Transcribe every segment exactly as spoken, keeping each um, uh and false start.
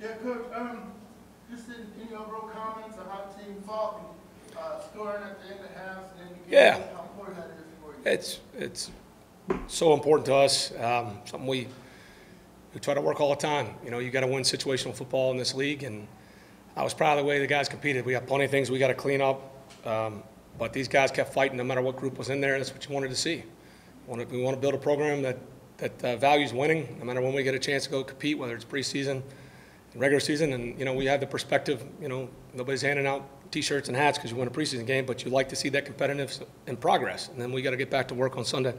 Yeah, Coach, um, just any overall comments on how the team fought and uh, scoring at the end of half and then the game, how important that is for you? It's, it's so important to us, um, something we, we try to work all the time. You know, you got to win situational football in this league, and I was proud of the way the guys competed. We got plenty of things we got to clean up, um, but these guys kept fighting no matter what group was in there, and that's what you wanted to see. We want to, we want to build a program that, that uh, values winning, no matter when we get a chance to go compete, whether it's preseason, regular season, and, you know, we have the perspective, you know, nobody's handing out T-shirts and hats because you won a preseason game, but you like to see that competitiveness and progress, and then we got to get back to work on Sunday.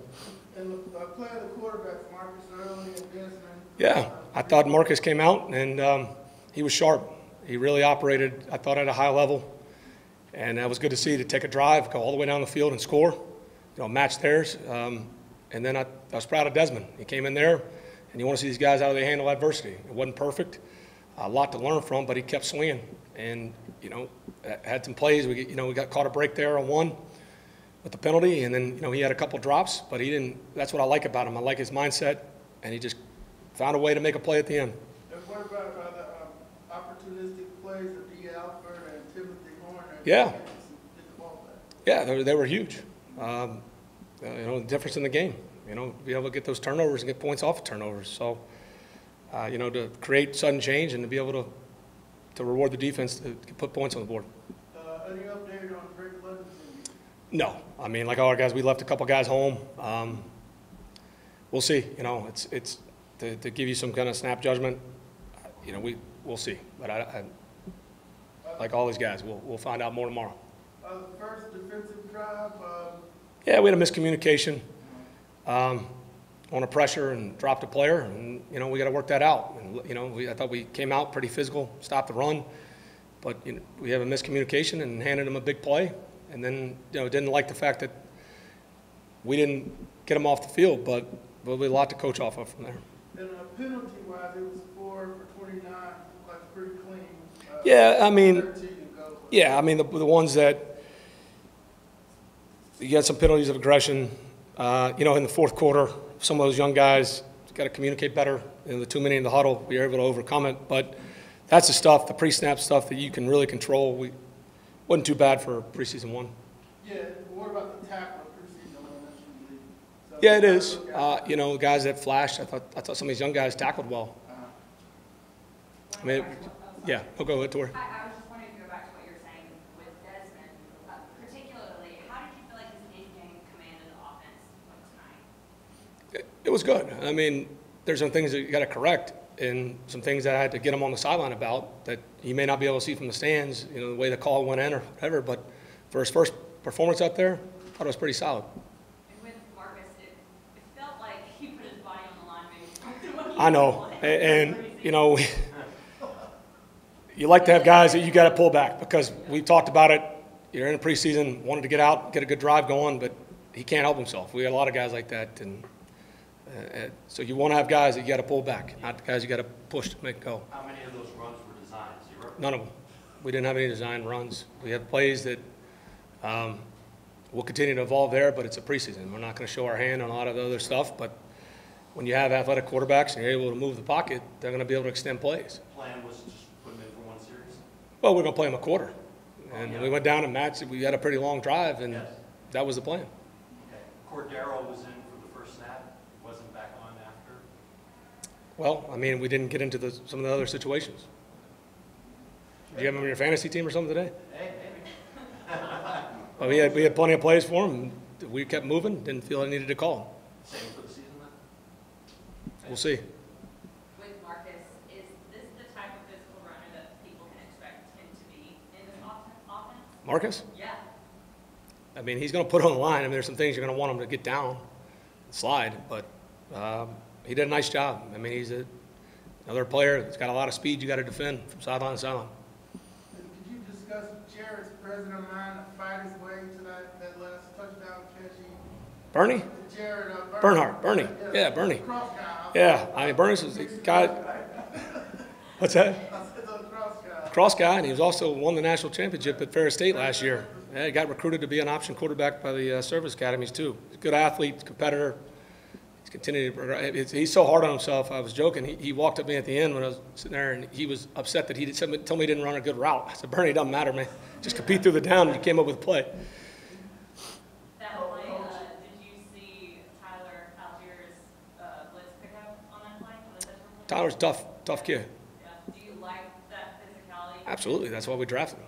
And uh, play the quarterbacks, Marcus Mariota and Desmond. Yeah, I thought Marcus came out, and um, he was sharp. He really operated, I thought, at a high level, and that was good to see, to take a drive, go all the way down the field and score, you know, match theirs, um, and then I, I was proud of Desmond. He came in there, and you want to see these guys, how they handle adversity. It wasn't perfect. A lot to learn from, but he kept swinging, and you know, had some plays. We you know we got caught a break there on one with the penalty, and then you know he had a couple drops, but he didn't. That's what I like about him. I like his mindset, and he just found a way to make a play at the end. And what about uh, the um, opportunistic plays of D. Alford and Timothy Horn? And yeah, and the ball back? Yeah, they, they were huge. Um, you know, the difference in the game. You know, be able to get those turnovers and get points off of turnovers. So. Uh, you know, to create sudden change and to be able to to reward the defense to put points on the board. Uh, any update on Drake Levinson? No, I mean, like all our guys, we left a couple guys home. Um, we'll see. You know, it's it's to, to give you some kind of snap judgment. You know, we we'll see. But I, I like all these guys, we'll we'll find out more tomorrow. Uh, the first defensive drive. Uh... Yeah, we had a miscommunication. Um, on a pressure and dropped a player, and you know we got to work that out. And you know we, I thought we came out pretty physical, stopped the run, but you know, we have a miscommunication and handed them a big play, and then you know didn't like the fact that we didn't get them off the field, but but we had a lot to coach off of from there. And uh, penalty wise, it was four for twenty-nine, like pretty clean. Uh, yeah, I mean, yeah, I mean the the ones that you got some penalties of aggression, uh, you know, in the fourth quarter. Some of those young guys got to communicate better. You know, the too many in the huddle, we were able to overcome it. But that's the stuff, the pre-snap stuff that you can really control. We wasn't too bad for preseason one. Yeah, but what about the tackle preseason one? So yeah, it is. Uh, you know, guys that flashed. I thought I thought some of these young guys tackled well. Uh-huh. I mean, it, yeah. I'll go ahead, Tori. It was good. I mean, there's some things that you got to correct, and some things that I had to get him on the sideline about that he may not be able to see from the stands. You know, the way the call went in or whatever. But for his first performance out there, I thought it was pretty solid. And with Marcus, it, it felt like he put his body on the line. Maybe. I know, and, and you know, we, you like to have guys that you got to pull back because we talked about it. You're in a preseason, wanted to get out, get a good drive going, but he can't help himself. We had a lot of guys like that, and. Uh, so you want to have guys that you got to pull back, not guys you got to push to make go. How many of those runs were designed? Zero? None of them. We didn't have any designed runs. We have plays that um, will continue to evolve there, but it's a preseason. We're not going to show our hand on a lot of the other stuff, but when you have athletic quarterbacks and you're able to move the pocket, they're going to be able to extend plays. The plan was just put them in for one series? Well, we're going to play them a quarter. And oh, yeah. We went down and matched. We had a pretty long drive, and yes. That was the plan. Okay. Cordero was in. Well, I mean, we didn't get into the, some of the other situations. Do you have him on your fantasy team or something today? Hey, maybe. Well, we, had, we had plenty of plays for him. We kept moving. Didn't feel I needed to call. Same for the season, then? We'll see. With Marcus, is this the type of physical runner that people can expect him to be in this offense? Marcus? Yeah. I mean, he's going to put on the line. I mean, there's some things you're going to want him to get down and slide, but um, – he did a nice job. I mean, he's a, another player that's got a lot of speed you got to defend from sideline to sideline. Could you discuss Jared's present of mind to fight his way to that, that last touchdown catch? Bernie? Jared, uh, Bernie? Bernhardt. Bernie. Yeah, yeah Bernie. Yeah, I mean, Bernie's was the guy. What's that? I said the cross guy. Cross guy, and he was also won the national championship at Ferris State last year. Yeah, he got recruited to be an option quarterback by the uh, service academies, too. He's a good athlete, competitor. he's continued to progress. He's so hard on himself. I was joking. He, he walked up to me at the end when I was sitting there, and he was upset that he did, told me he didn't run a good route. I said, Bernie, it doesn't matter, man. Just compete through the down, and you came up with a play. That play, uh, did you see Tyler Algier's uh, blitz pickup on that play? On that Tyler's tough, tough kid. Yeah. Do you like that physicality? Absolutely. That's why we drafted him.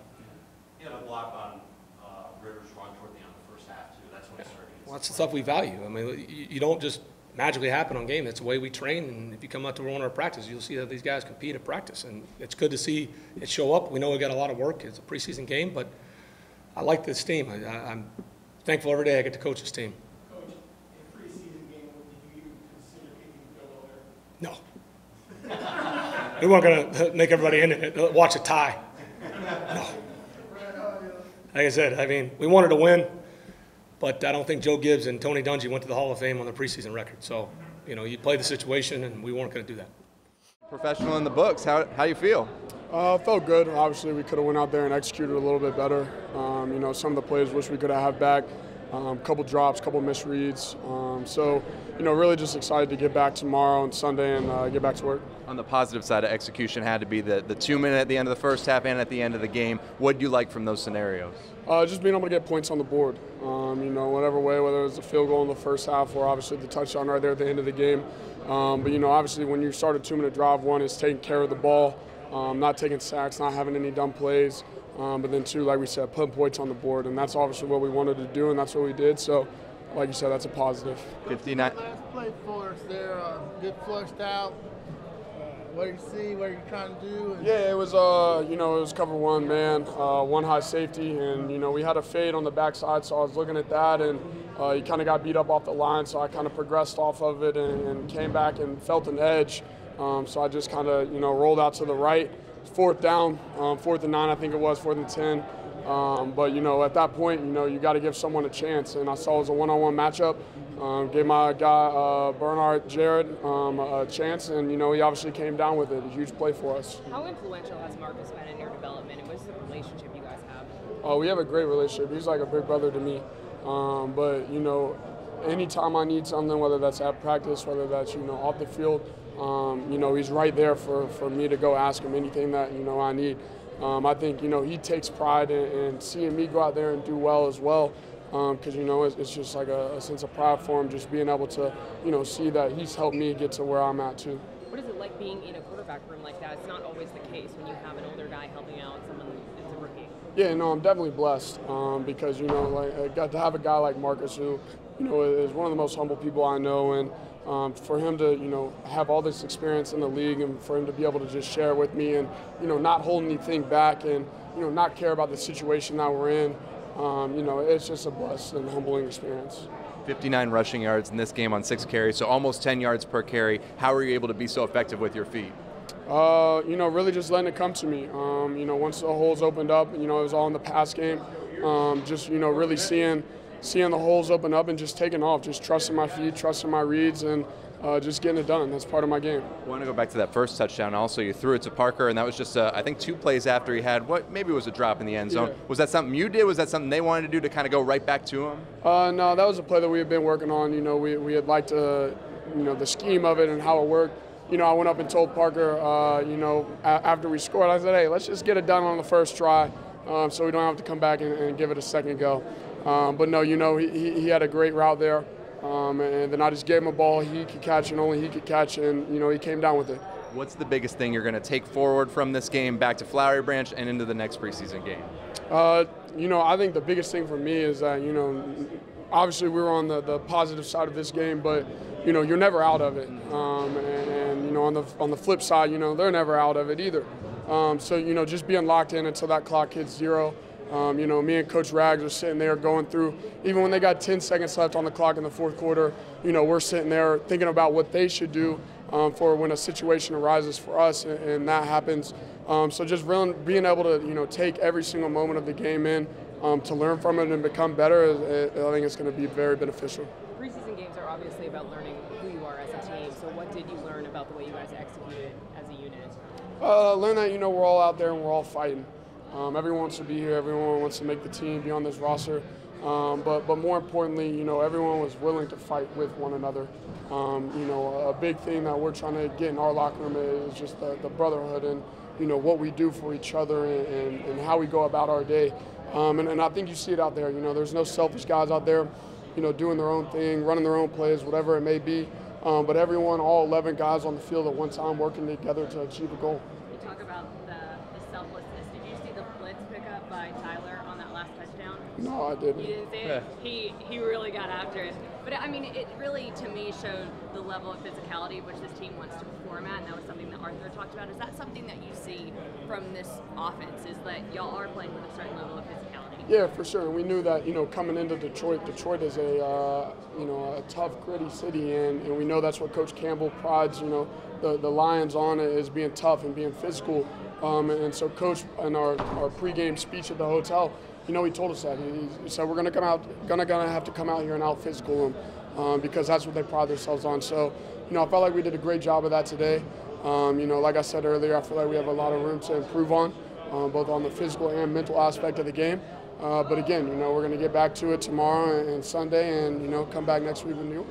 He had a block on uh, Ridder's run toward the end of the first half, too. That's what yeah. started. Well, that's the stuff we value. I mean, you, you don't just – magically happen on game. That's the way we train, and if you come out to one of our practice, you'll see that these guys compete at practice, and it's good to see it show up. We know we got a lot of work. It's a preseason game, but I like this team. I, I, I'm thankful every day I get to coach this team. Coach, in a preseason game, did you even consider kicking the goal there? No. We weren't going to make everybody in it, watch a tie. No. Like I said, I mean, we wanted to win. But I don't think Joe Gibbs and Tony Dungy went to the Hall of Fame on the preseason record. So, you know, you play the situation, and we weren't going to do that. Professional in the books. How how you feel? Uh, felt good. Obviously, we could have went out there and executed a little bit better. Um, you know, some of the plays wish we could have had back. A um, couple drops, couple misreads. Um, so, you know, really just excited to get back tomorrow and Sunday and uh, get back to work. On the positive side, of execution had to be the, the two minute at the end of the first half and at the end of the game. What do you like from those scenarios? Uh, just being able to get points on the board. Um, you know, whatever way, whether it was the field goal in the first half or obviously the touchdown right there at the end of the game. Um, but, you know, obviously when you start a two minute drive, one is taking care of the ball, um, not taking sacks, not having any dumb plays. Um, but then, two, like we said, putting points on the board, and that's obviously what we wanted to do, and that's what we did. So, like you said, that's a positive. fifty-nine. Last play for us there, uh, get flushed out. What do you see? What are you trying to do? Yeah, it was, uh, you know, it was cover one man, uh, one high safety, and you know we had a fade on the backside, so I was looking at that, and uh, he kind of got beat up off the line, so I kind of progressed off of it and, and came back and felt an edge. Um, so I just kind of, you know, rolled out to the right. Fourth down, um, fourth and nine, I think it was, fourth and ten. Um, but, you know, at that point, you know, you got to give someone a chance. And I saw it was a one-on-one matchup. Um, gave my guy, uh, Bernhardt, Jared, um, a chance. And, you know, he obviously came down with it. A huge play for us. How influential has Marcus been in your development? And what's the relationship you guys have? Oh, we have a great relationship. He's like a big brother to me. Um, but, you know, anytime I need something, whether that's at practice, whether that's, you know, off the field, Um, you know, he's right there for, for me to go ask him anything that, you know, I need. Um, I think, you know, he takes pride in, in seeing me go out there and do well as well because, um, you know, it's, it's just like a, a sense of pride for him just being able to, you know, see that he's helped me get to where I'm at too. What is it like being in a quarterback room like that? It's not always the case when you have an older guy helping out someone that's a rookie. Yeah, no, I'm definitely blessed um, because, you know, like I got to have a guy like Marcus who, you know, is one of the most humble people I know, and Um, for him to, you know, have all this experience in the league and for him to be able to just share with me and, you know, not hold anything back and, you know, not care about the situation that we're in, um, you know, it's just a blessed and humbling experience. fifty-nine rushing yards in this game on six carries, so almost ten yards per carry. How are you able to be so effective with your feet? Uh, you know, really just letting it come to me. Um, you know, once the holes opened up, you know, it was all in the pass game. Um, just, you know, really seeing seeing the holes open up and just taking off, just trusting my feet, trusting my reads, and uh, just getting it done. That's part of my game. I want to go back to that first touchdown also. You threw it to Parker, and that was just, uh, I think, two plays after he had what maybe was a drop in the end zone. Yeah. Was that something you did? Was that something they wanted to do to kind of go right back to him? Uh, no, that was a play that we had been working on. You know, we, we had liked to, you know, the scheme of it and how it worked. You know, I went up and told Parker, uh, you know, a after we scored, I said, hey, let's just get it done on the first try um, so we don't have to come back and, and give it a second go. Um, but no, you know, he, he had a great route there, um, and then I just gave him a ball he could catch and only he could catch, and, you know, he came down with it. What's the biggest thing you're going to take forward from this game back to Flowery Branch and into the next preseason game? Uh, you know, I think the biggest thing for me is that, you know, obviously we were on the, the positive side of this game, but, you know, you're never out of it. Um, and, and, you know, on the, on the flip side, you know, they're never out of it either. Um, so, you know, just being locked in until that clock hits zero. Um, you know, me and Coach Rags are sitting there going through, even when they got ten seconds left on the clock in the fourth quarter, you know, we're sitting there thinking about what they should do um, for when a situation arises for us and, and that happens. Um, so just really being able to, you know, take every single moment of the game in um, to learn from it and become better, I think it's going to be very beneficial. Preseason games are obviously about learning who you are as a team. So what did you learn about the way you guys executed as a unit? Uh, learn that, you know, we're all out there and we're all fighting. Um, everyone wants to be here. Everyone wants to make the team, be on this roster. Um, but, but more importantly, you know, everyone was willing to fight with one another. Um, you know, a big thing that we're trying to get in our locker room is just the, the brotherhood and, you know, what we do for each other and, and, and how we go about our day. Um, and, and I think you see it out there. You know, there's no selfish guys out there, you know, doing their own thing, running their own plays, whatever it may be. Um, but everyone, all eleven guys on the field at one time working together to achieve a goal. You talk about the, the selflessness. Did you see the blitz pickup by Tyler on that last touchdown? No, I didn't. You didn't see it? Yeah. He, he really got after it. But, I mean, it really, to me, showed the level of physicality which this team wants to perform at, and that was something that Arthur talked about. Is that something that you see from this offense, is that y'all are playing with a certain level of physicality? Yeah, for sure. And we knew that, you know, coming into Detroit, Detroit is a, uh, you know, a tough, gritty city. And, and we know that's what Coach Campbell prides, you know, the, the Lions on, it is being tough and being physical. Um, and, and so Coach, in our, our pregame speech at the hotel, you know, he told us that. He, he said, we're going to come out, going to have to come out here and out physical them um, because that's what they pride themselves on. So, you know, I felt like we did a great job of that today. Um, you know, like I said earlier, I feel like we have a lot of room to improve on, um, both on the physical and mental aspect of the game. Uh, but again, you know, we're going to get back to it tomorrow and, and Sunday and, you know, come back next week with New York.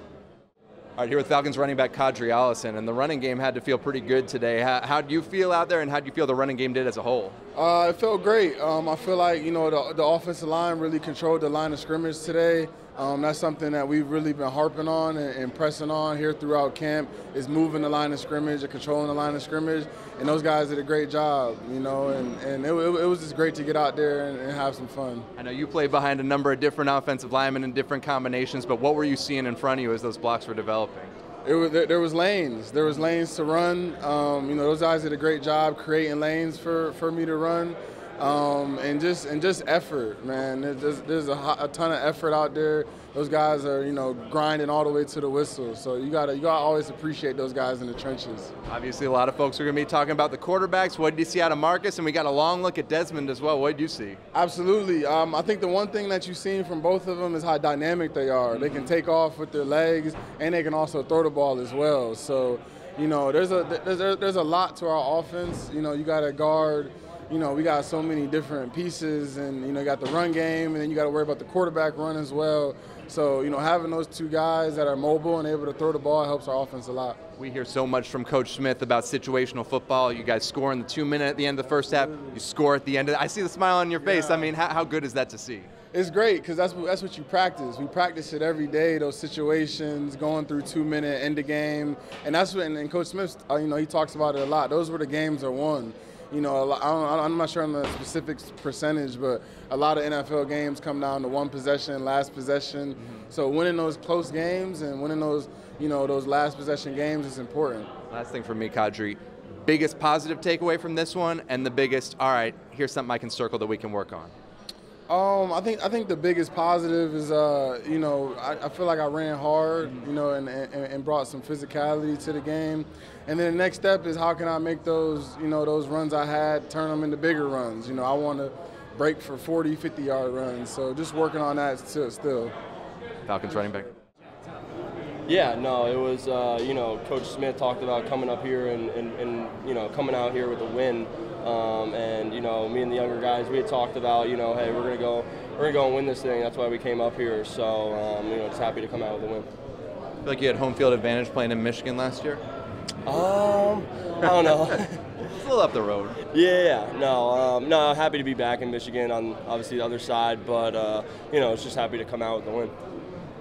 All right, here with Falcons running back Qadree Ollison, and the running game had to feel pretty good today. How, how do you feel out there, and how do you feel the running game did as a whole? Uh, it felt great. Um, I feel like, you know, the, the offensive line really controlled the line of scrimmage today. Um, that's something that we've really been harping on and, and pressing on here throughout camp, is moving the line of scrimmage and controlling the line of scrimmage. And those guys did a great job, you know, and, and it, it was just great to get out there and, and have some fun. I know you played behind a number of different offensive linemen in different combinations, but what were you seeing in front of you as those blocks were developing? It was, there was lanes. There was lanes to run. Um, you know, those guys did a great job creating lanes for, for me to run. Um, and just and just effort, man. There's, there's a, a ton of effort out there. Those guys are, you know, grinding all the way to the whistle. So you gotta you gotta always appreciate those guys in the trenches. Obviously, a lot of folks are gonna be talking about the quarterbacks. What did you see out of Marcus? And we got a long look at Desmond as well. What did you see? Absolutely. Um, I think the one thing that you've seen from both of them is how dynamic they are. Mm-hmm. They can take off with their legs, and they can also throw the ball as well. So, you know, there's a there's there's a lot to our offense. You know, you gotta guard. You know, we got so many different pieces, and, you know, you got the run game, and then you got to worry about the quarterback run as well. So, you know, having those two guys that are mobile and able to throw the ball helps our offense a lot. We hear so much from Coach Smith about situational football. You guys score in the two minute at the end of the first half. You score at the end of the, I see the smile on your face. Yeah. I mean, how, how good is that to see? It's great, because that's, that's what you practice. We practice it every day, those situations, going through two-minute, end of game. And that's what, and, and Coach Smith, uh, you know, he talks about it a lot. Those were the games that won. You know, I don't, I'm not sure on the specific percentage, but a lot of N F L games come down to one possession, last possession. Mm-hmm. So winning those close games and winning those, you know, those last possession games is important. Last thing for me, Qadree, biggest positive takeaway from this one, and the biggest, all right, here's something I can circle that we can work on. Um, I think I think the biggest positive is, uh, you know, I, I feel like I ran hard, you know, and, and, and brought some physicality to the game. And then the next step is, how can I make those, you know, those runs I had, turn them into bigger runs? You know, I want to break for forty, fifty-yard runs. So just working on that still. Falcons running back. Yeah, no, it was, uh, you know, Coach Smith talked about coming up here and, and, and you know, coming out here with a win. Um, and, you know, me and the younger guys, we had talked about, you know, hey, we're going to go, we're going to go and win this thing. That's why we came up here. So, um, you know, just happy to come out with a win. I feel like you had home field advantage playing in Michigan last year? Um, I don't know. It's a little up the road. Yeah, no, um, no, happy to be back in Michigan on obviously the other side. But, uh, you know, it's just happy to come out with a win.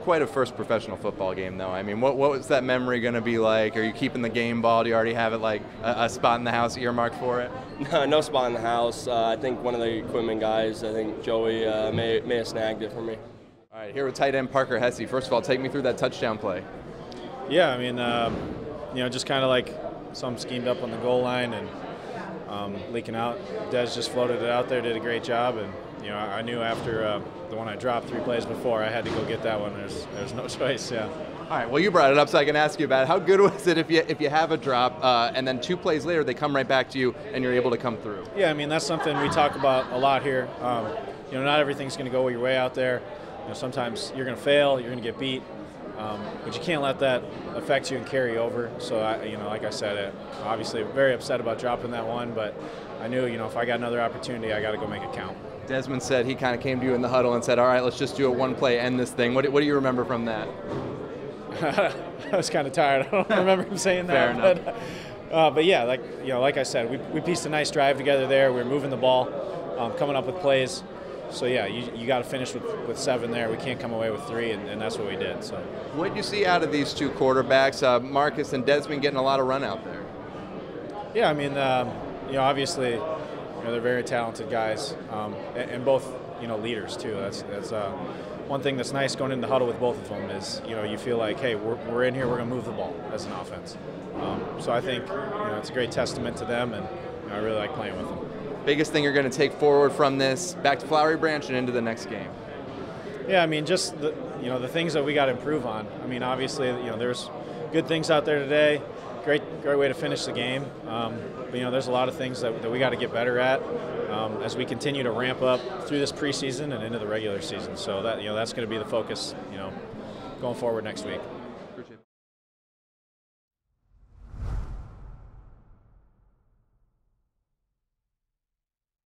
Quite a first professional football game, though. I mean, what what was that memory going to be like? Are you keeping the game ball? Do you already have it, like, a, a spot in the house earmarked for it? No, no spot in the house. Uh, I think one of the equipment guys, I think Joey, uh, may, may have snagged it for me. All right, here with tight end Parker Hesse. First of all, take me through that touchdown play. Yeah, I mean, um, you know, just kind of like some schemed up on the goal line and um, leaking out. Dez just floated it out there, did a great job, and, you know, I, I knew after uh, the one I dropped three plays before, I had to go get that one. There's, there's no choice, yeah. All right, well, you brought it up, so I can ask you about it. How good was it if you, if you have a drop, uh, and then two plays later, they come right back to you, and you're able to come through? Yeah, I mean, that's something we talk about a lot here. Um, you know, not everything's going to go your way out there. You know, sometimes you're going to fail, you're going to get beat. Um, but you can't let that affect you and carry over. So, I, you know, like I said, I obviously very upset about dropping that one, but I knew, you know, if I got another opportunity, I got to go make it count. Desmond said he kind of came to you in the huddle and said, all right, let's just do it one play, end this thing. What, what do you remember from that? I was kind of tired. I don't remember him saying that. Fair enough. But, uh, but yeah, like, you know, like I said, we, we pieced a nice drive together there. We were moving the ball, um, coming up with plays. So yeah, you, you got to finish with, with seven there. We can't come away with three, and, and that's what we did. So, what did you see out of these two quarterbacks, uh, Marcus and Desmond, getting a lot of run out there? Yeah, I mean, um, you know, obviously, you know, they're very talented guys, um, and, and both, you know, leaders too. That's that's uh, one thing that's nice going into the huddle with both of them is, you know, you feel like, hey, we're we're in here, we're gonna move the ball as an offense. Um, so I think, you know, it's a great testament to them, and you know, I really like playing with them. Biggest thing you're going to take forward from this, back to Flowery Branch and into the next game? Yeah, I mean, just the, you know, the things that we got to improve on. I mean, obviously, you know, there's good things out there today. Great, great way to finish the game. Um, but, you know, there's a lot of things that, that we got to get better at um, as we continue to ramp up through this preseason and into the regular season. So that, you know, that's going to be the focus, you know, going forward next week.